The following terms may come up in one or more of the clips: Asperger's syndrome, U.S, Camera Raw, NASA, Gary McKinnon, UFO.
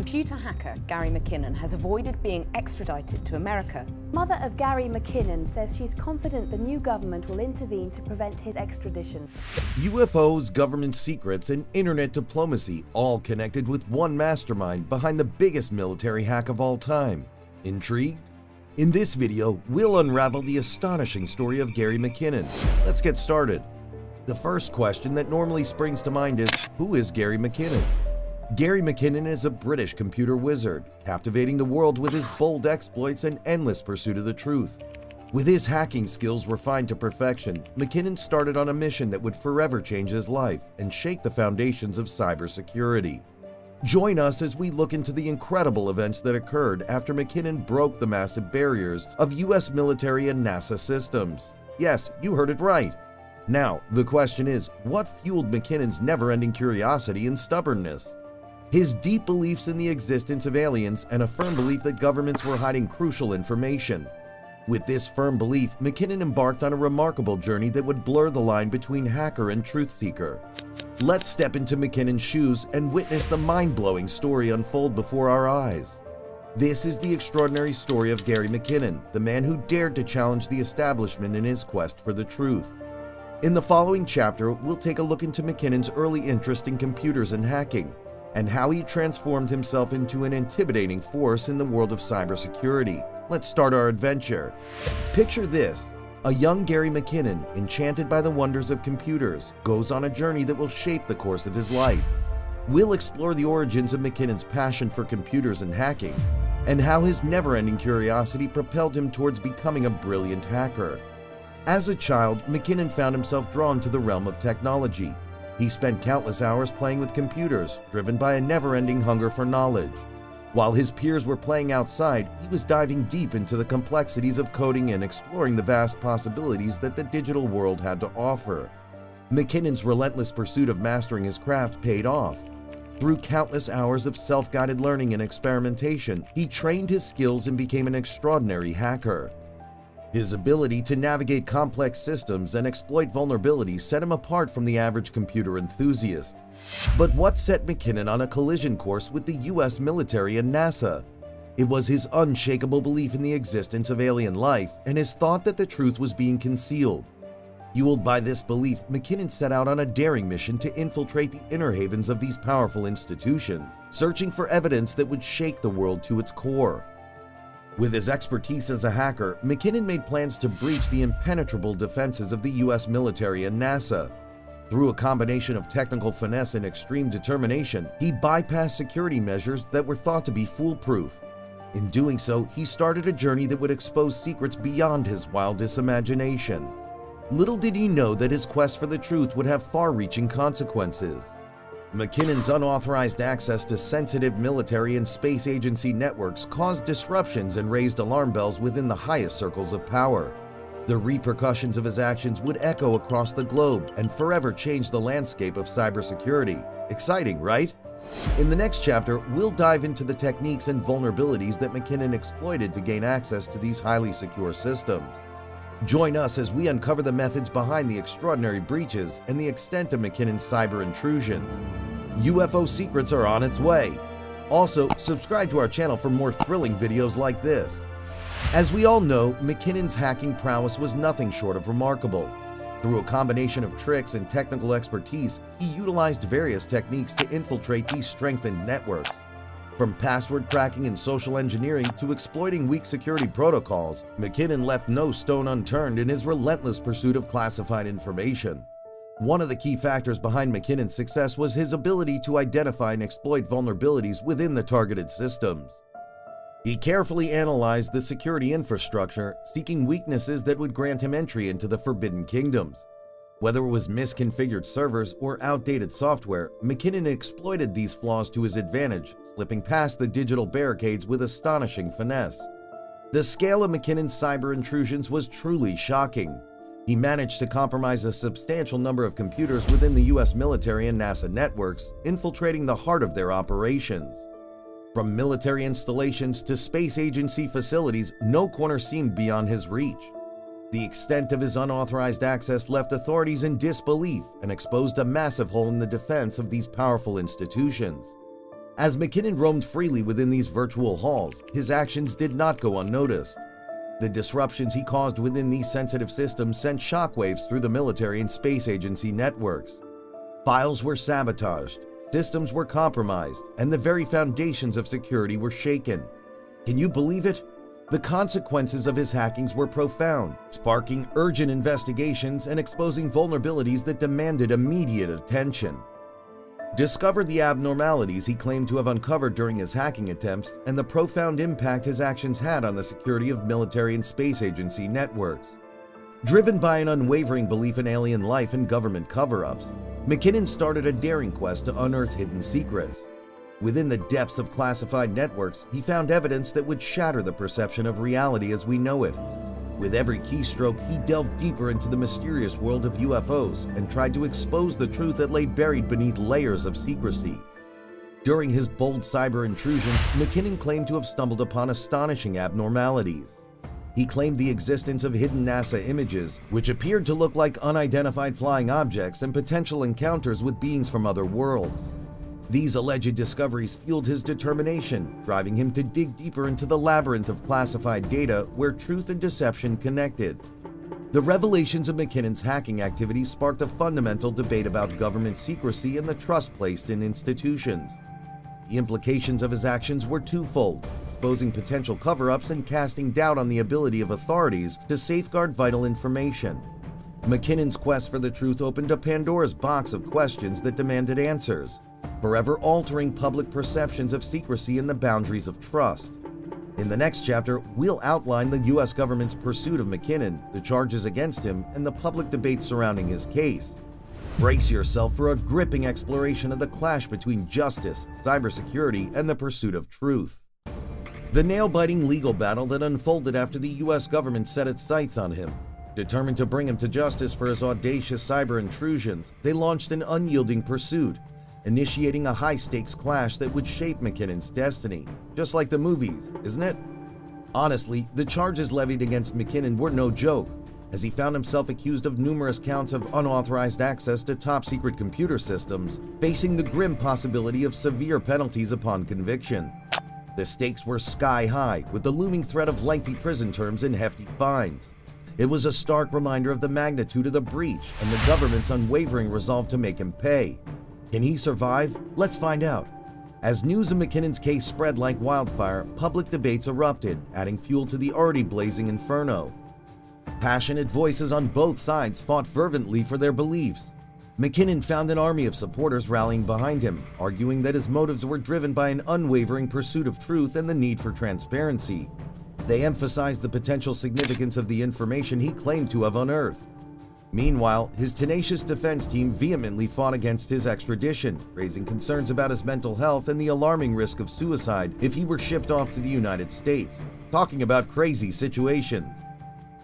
Computer hacker Gary McKinnon has avoided being extradited to America. Mother of Gary McKinnon says she's confident the new government will intervene to prevent his extradition. UFOs, government secrets, and internet diplomacy, all connected with one mastermind behind the biggest military hack of all time. Intrigued? In this video, we'll unravel the astonishing story of Gary McKinnon. Let's get started. The first question that normally springs to mind is, who is Gary McKinnon? Gary McKinnon is a British computer wizard, captivating the world with his bold exploits and endless pursuit of the truth. With his hacking skills refined to perfection, McKinnon started on a mission that would forever change his life and shake the foundations of cybersecurity. Join us as we look into the incredible events that occurred after McKinnon broke the massive barriers of US military and NASA systems. Yes, you heard it right. Now, the question is, what fueled McKinnon's never-ending curiosity and stubbornness? His deep beliefs in the existence of aliens and a firm belief that governments were hiding crucial information. With this firm belief, McKinnon embarked on a remarkable journey that would blur the line between hacker and truth seeker. Let's step into McKinnon's shoes and witness the mind-blowing story unfold before our eyes. This is the extraordinary story of Gary McKinnon, the man who dared to challenge the establishment in his quest for the truth. In the following chapter, we'll take a look into McKinnon's early interest in computers and hacking, and how he transformed himself into an intimidating force in the world of cybersecurity. Let's start our adventure. Picture this: a young Gary McKinnon, enchanted by the wonders of computers, goes on a journey that will shape the course of his life. We'll explore the origins of McKinnon's passion for computers and hacking, and how his never-ending curiosity propelled him towards becoming a brilliant hacker. As a child, McKinnon found himself drawn to the realm of technology. He spent countless hours playing with computers, driven by a never-ending hunger for knowledge. While his peers were playing outside, he was diving deep into the complexities of coding and exploring the vast possibilities that the digital world had to offer. McKinnon's relentless pursuit of mastering his craft paid off. Through countless hours of self-guided learning and experimentation, he trained his skills and became an extraordinary hacker. His ability to navigate complex systems and exploit vulnerabilities set him apart from the average computer enthusiast. But what set McKinnon on a collision course with the US military and NASA? It was his unshakable belief in the existence of alien life and his thought that the truth was being concealed. Fueled by this belief, McKinnon set out on a daring mission to infiltrate the inner havens of these powerful institutions, searching for evidence that would shake the world to its core. With his expertise as a hacker, McKinnon made plans to breach the impenetrable defenses of the US military and NASA. Through a combination of technical finesse and extreme determination, he bypassed security measures that were thought to be foolproof. In doing so, he started a journey that would expose secrets beyond his wildest imagination. Little did he know that his quest for the truth would have far-reaching consequences. McKinnon's unauthorized access to sensitive military and space agency networks caused disruptions and raised alarm bells within the highest circles of power. The repercussions of his actions would echo across the globe and forever change the landscape of cybersecurity. Exciting, right? In the next chapter, we'll dive into the techniques and vulnerabilities that McKinnon exploited to gain access to these highly secure systems. Join us as we uncover the methods behind the extraordinary breaches and the extent of McKinnon's cyber intrusions. UFO secrets are on its way. Also, subscribe to our channel for more thrilling videos like this. As we all know, McKinnon's hacking prowess was nothing short of remarkable. Through a combination of tricks and technical expertise, he utilized various techniques to infiltrate these strengthened networks. From password cracking and social engineering to exploiting weak security protocols, McKinnon left no stone unturned in his relentless pursuit of classified information. One of the key factors behind McKinnon's success was his ability to identify and exploit vulnerabilities within the targeted systems. He carefully analyzed the security infrastructure, seeking weaknesses that would grant him entry into the Forbidden Kingdoms. Whether it was misconfigured servers or outdated software, McKinnon exploited these flaws to his advantage, slipping past the digital barricades with astonishing finesse. The scale of McKinnon's cyber intrusions was truly shocking. He managed to compromise a substantial number of computers within the US military and NASA networks, infiltrating the heart of their operations. From military installations to space agency facilities, no corner seemed beyond his reach. The extent of his unauthorized access left authorities in disbelief and exposed a massive hole in the defense of these powerful institutions. As McKinnon roamed freely within these virtual halls, his actions did not go unnoticed. The disruptions he caused within these sensitive systems sent shockwaves through the military and space agency networks. Files were sabotaged, systems were compromised, and the very foundations of security were shaken. Can you believe it? The consequences of his hackings were profound, sparking urgent investigations and exposing vulnerabilities that demanded immediate attention. Discover the abnormalities he claimed to have uncovered during his hacking attempts and the profound impact his actions had on the security of military and space agency networks. Driven by an unwavering belief in alien life and government cover-ups, McKinnon started a daring quest to unearth hidden secrets. Within the depths of classified networks, he found evidence that would shatter the perception of reality as we know it. With every keystroke, he delved deeper into the mysterious world of UFOs and tried to expose the truth that lay buried beneath layers of secrecy. During his bold cyber intrusions, McKinnon claimed to have stumbled upon astonishing abnormalities. He claimed the existence of hidden NASA images, which appeared to look like unidentified flying objects and potential encounters with beings from other worlds. These alleged discoveries fueled his determination, driving him to dig deeper into the labyrinth of classified data where truth and deception connected. The revelations of McKinnon's hacking activities sparked a fundamental debate about government secrecy and the trust placed in institutions. The implications of his actions were twofold, exposing potential cover-ups and casting doubt on the ability of authorities to safeguard vital information. McKinnon's quest for the truth opened a Pandora's box of questions that demanded answers, forever altering public perceptions of secrecy and the boundaries of trust. In the next chapter, we'll outline the U.S. government's pursuit of McKinnon, the charges against him, and the public debate surrounding his case. Brace yourself for a gripping exploration of the clash between justice, cybersecurity, and the pursuit of truth. The nail-biting legal battle that unfolded after the U.S. government set its sights on him. Determined to bring him to justice for his audacious cyber intrusions, they launched an unyielding pursuit, initiating a high-stakes clash that would shape McKinnon's destiny. Just like the movies, isn't it? Honestly, the charges levied against McKinnon were no joke, as he found himself accused of numerous counts of unauthorized access to top-secret computer systems, facing the grim possibility of severe penalties upon conviction. The stakes were sky-high, with the looming threat of lengthy prison terms and hefty fines. It was a stark reminder of the magnitude of the breach and the government's unwavering resolve to make him pay. Can he survive? Let's find out. As news of McKinnon's case spread like wildfire, public debates erupted, adding fuel to the already blazing inferno. Passionate voices on both sides fought fervently for their beliefs. McKinnon found an army of supporters rallying behind him, arguing that his motives were driven by an unwavering pursuit of truth and the need for transparency. They emphasized the potential significance of the information he claimed to have unearthed. Meanwhile, his tenacious defense team vehemently fought against his extradition, raising concerns about his mental health and the alarming risk of suicide if he were shipped off to the United States. Talking about crazy situations.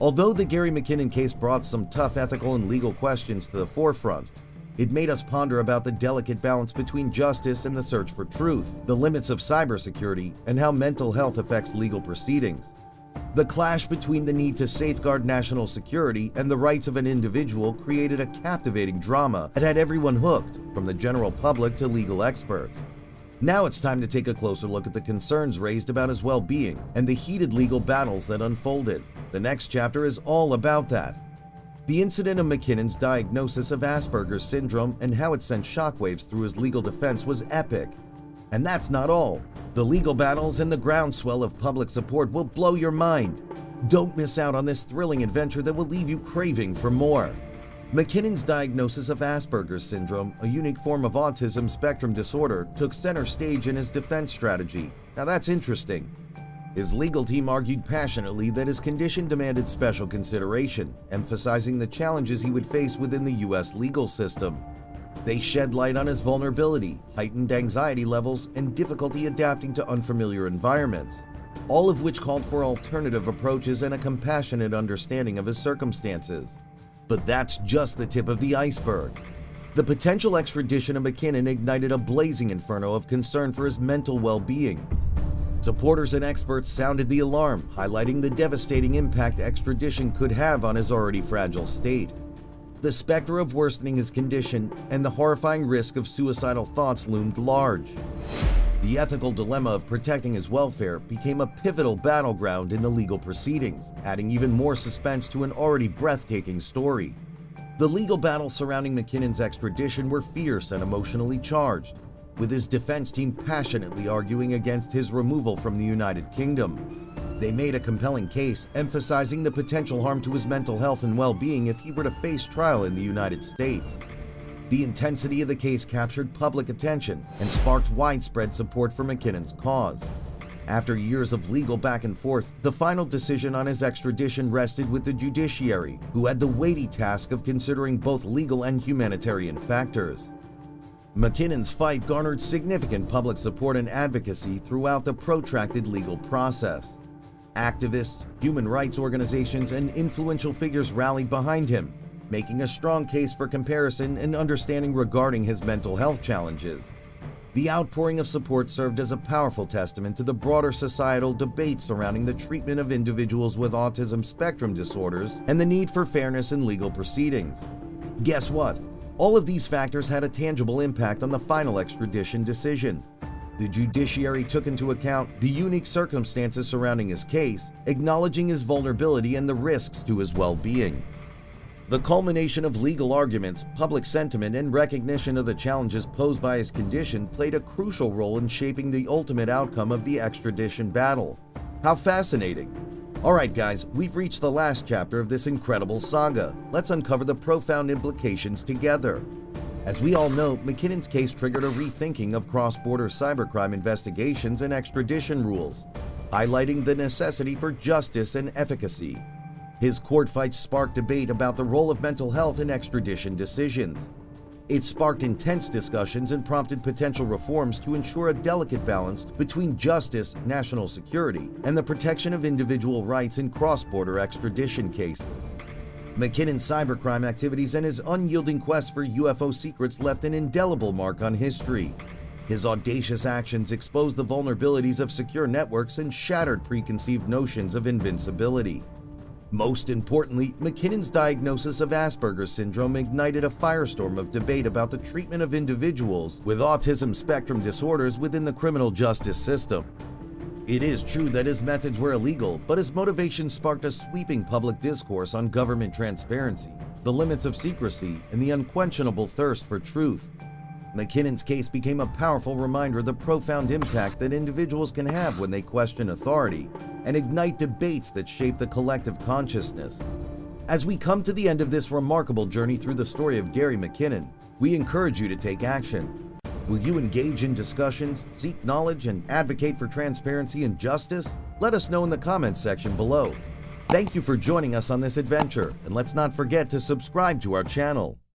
Although the Gary McKinnon case brought some tough ethical and legal questions to the forefront, it made us ponder about the delicate balance between justice and the search for truth, the limits of cybersecurity, and how mental health affects legal proceedings. The clash between the need to safeguard national security and the rights of an individual created a captivating drama that had everyone hooked, from the general public to legal experts. Now it's time to take a closer look at the concerns raised about his well-being and the heated legal battles that unfolded. The next chapter is all about that. The incident of McKinnon's diagnosis of Asperger's syndrome and how it sent shockwaves through his legal defense was epic. And that's not all. The legal battles and the groundswell of public support will blow your mind. Don't miss out on this thrilling adventure that will leave you craving for more. McKinnon's diagnosis of Asperger's syndrome, a unique form of autism spectrum disorder, took center stage in his defense strategy. Now that's interesting. His legal team argued passionately that his condition demanded special consideration, emphasizing the challenges he would face within the U.S. legal system. They shed light on his vulnerability, heightened anxiety levels, and difficulty adapting to unfamiliar environments, all of which called for alternative approaches and a compassionate understanding of his circumstances. But that's just the tip of the iceberg. The potential extradition of McKinnon ignited a blazing inferno of concern for his mental well-being. Supporters and experts sounded the alarm, highlighting the devastating impact extradition could have on his already fragile state. The specter of worsening his condition and the horrifying risk of suicidal thoughts loomed large. The ethical dilemma of protecting his welfare became a pivotal battleground in the legal proceedings, adding even more suspense to an already breathtaking story. The legal battles surrounding McKinnon's extradition were fierce and emotionally charged, with his defense team passionately arguing against his removal from the United Kingdom. They made a compelling case emphasizing the potential harm to his mental health and well-being if he were to face trial in the United States. The intensity of the case captured public attention and sparked widespread support for McKinnon's cause. After years of legal back and forth, the final decision on his extradition rested with the judiciary, who had the weighty task of considering both legal and humanitarian factors. McKinnon's fight garnered significant public support and advocacy throughout the protracted legal process. Activists, human rights organizations, and influential figures rallied behind him, making a strong case for comparison and understanding regarding his mental health challenges. The outpouring of support served as a powerful testament to the broader societal debate surrounding the treatment of individuals with autism spectrum disorders and the need for fairness in legal proceedings. Guess what? All of these factors had a tangible impact on the final extradition decision. The judiciary took into account the unique circumstances surrounding his case, acknowledging his vulnerability and the risks to his well-being. The culmination of legal arguments, public sentiment, and recognition of the challenges posed by his condition played a crucial role in shaping the ultimate outcome of the extradition battle. How fascinating! Alright guys, we've reached the last chapter of this incredible saga. Let's uncover the profound implications together. As we all know, McKinnon's case triggered a rethinking of cross-border cybercrime investigations and extradition rules, highlighting the necessity for justice and efficacy. His court fights sparked debate about the role of mental health in extradition decisions. It sparked intense discussions and prompted potential reforms to ensure a delicate balance between justice, national security, and the protection of individual rights in cross-border extradition cases. McKinnon's cybercrime activities and his unyielding quest for UFO secrets left an indelible mark on history. His audacious actions exposed the vulnerabilities of secure networks and shattered preconceived notions of invincibility. Most importantly, McKinnon's diagnosis of Asperger's syndrome ignited a firestorm of debate about the treatment of individuals with autism spectrum disorders within the criminal justice system. It is true that his methods were illegal, but his motivation sparked a sweeping public discourse on government transparency, the limits of secrecy, and the unquenchable thirst for truth. McKinnon's case became a powerful reminder of the profound impact that individuals can have when they question authority and ignite debates that shape the collective consciousness. As we come to the end of this remarkable journey through the story of Gary McKinnon, we encourage you to take action. Will you engage in discussions, seek knowledge, and advocate for transparency and justice? Let us know in the comments section below. Thank you for joining us on this adventure, and let's not forget to subscribe to our channel.